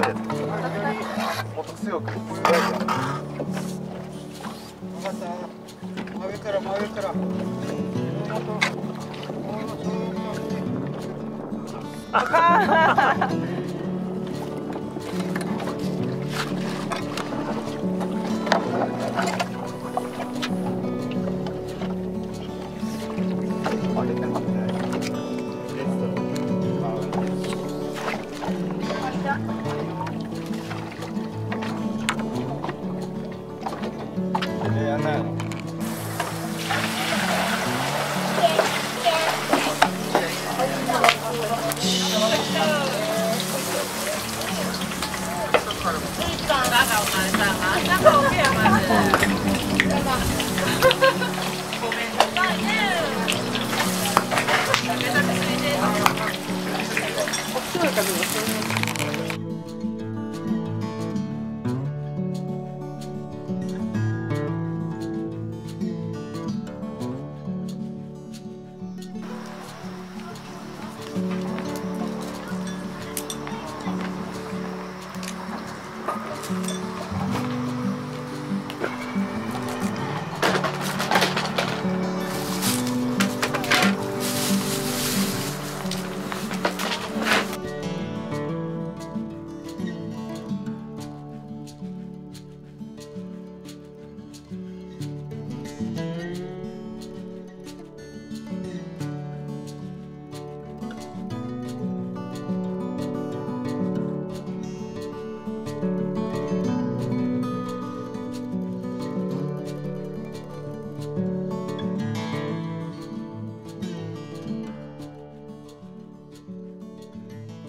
丈夫です。もっと強く。よかった。真上から真上から。あは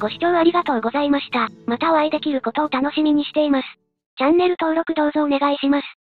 ご視聴ありがとうございました。またお会いできることを楽しみにしています。チャンネル登録どうぞお願いします。